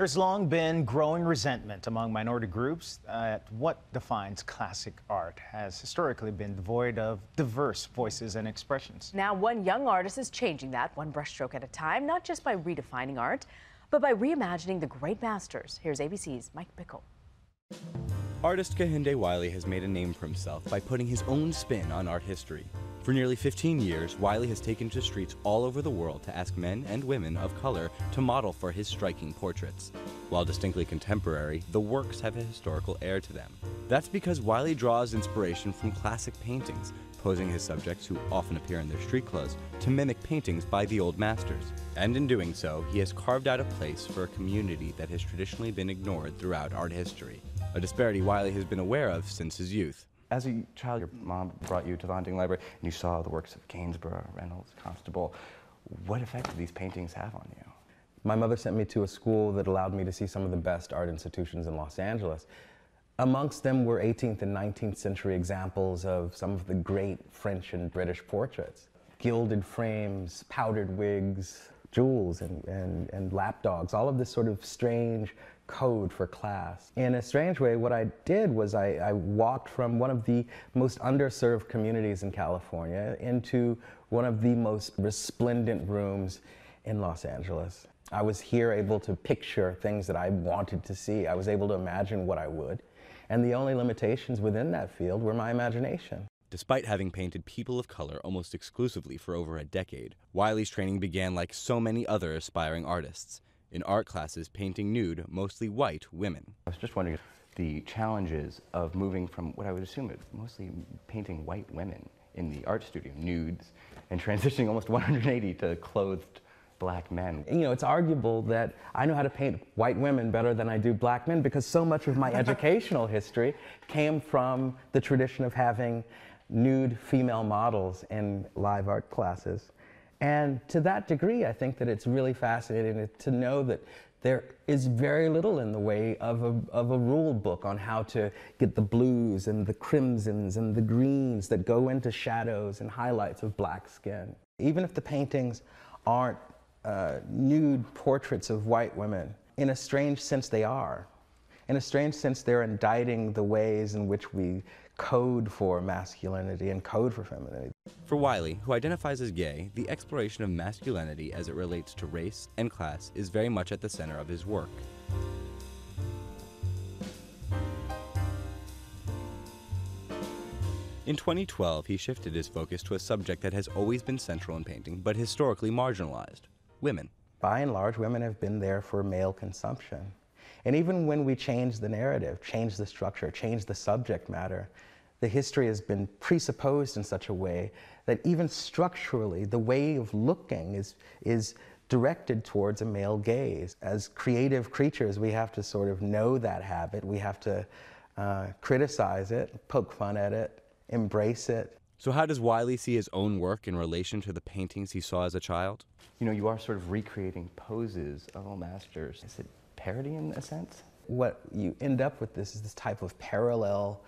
There's long been growing resentment among minority groups at what defines classic art has historically been devoid of diverse voices and expressions. Now, one young artist is changing that, one brushstroke at a time, not just by redefining art, but by reimagining the great masters. Here's ABC's Mike Bickal. Artist Kehinde Wiley has made a name for himself by putting his own spin on art history. For nearly 15 years, Wiley has taken to streets all over the world to ask men and women of color to model for his striking portraits. While distinctly contemporary, the works have a historical air to them. That's because Wiley draws inspiration from classic paintings, posing his subjects, who often appear in their street clothes, to mimic paintings by the old masters. And in doing so, he has carved out a place for a community that has traditionally been ignored throughout art history, a disparity Wiley has been aware of since his youth. As a child, your mom brought you to the Huntington Library and you saw the works of Gainsborough, Reynolds, Constable. What effect did these paintings have on you? My mother sent me to a school that allowed me to see some of the best art institutions in Los Angeles. Amongst them were 18th and 19th century examples of some of the great French and British portraits. Gilded frames, powdered wigs, jewels and lapdogs, all of this sort of strange code for class. In a strange way, what I did was I walked from one of the most underserved communities in California into one of the most resplendent rooms in Los Angeles. I was here able to picture things that I wanted to see. I was able to imagine what I would. And the only limitations within that field were my imagination. Despite having painted people of color almost exclusively for over a decade, Wiley's training began like so many other aspiring artists, in art classes painting nude, mostly white women. I was just wondering the challenges of moving from what I would assume is mostly painting white women in the art studio, nudes, and transitioning almost 180 to clothed black men. You know, it's arguable that I know how to paint white women better than I do black men because so much of my educational history came from the tradition of having nude female models in live art classes. And to that degree, I think that it's really fascinating to know that there is very little in the way of a rule book on how to get the blues and the crimsons and the greens that go into shadows and highlights of black skin. Even if the paintings aren't nude portraits of white women, in a strange sense they are. In a strange sense, they're indicting the ways in which we code for masculinity and code for femininity. For Wiley, who identifies as gay, the exploration of masculinity as it relates to race and class is very much at the center of his work. In 2012, he shifted his focus to a subject that has always been central in painting, but historically marginalized: women. By and large, women have been there for male consumption. And even when we change the narrative, change the structure, change the subject matter, the history has been presupposed in such a way that even structurally, the way of looking is directed towards a male gaze. As creative creatures, we have to sort of know that habit. We have to criticize it, poke fun at it, embrace it. So how does Wiley see his own work in relation to the paintings he saw as a child? You know, you are sort of recreating poses of all masters. Is it parody in a sense? What you end up with this is this type of parallel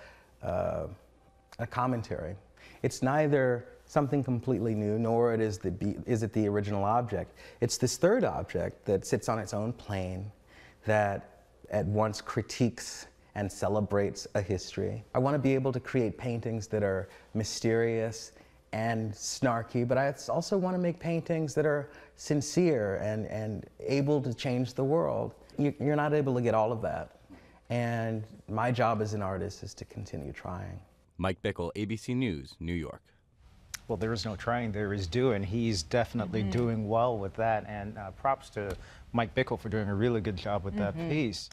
commentary. It's neither something completely new, nor it is it the original object. It's this third object that sits on its own plane, that at once critiques and celebrates a history. I want to be able to create paintings that are mysterious and snarky, but I also want to make paintings that are sincere and able to change the world. You're not able to get all of that. And my job as an artist is to continue trying. Mike Bickal, ABC News, New York. Well, there is no trying, there is doing. He's definitely doing well with that. And props to Mike Bickal for doing a really good job with that piece.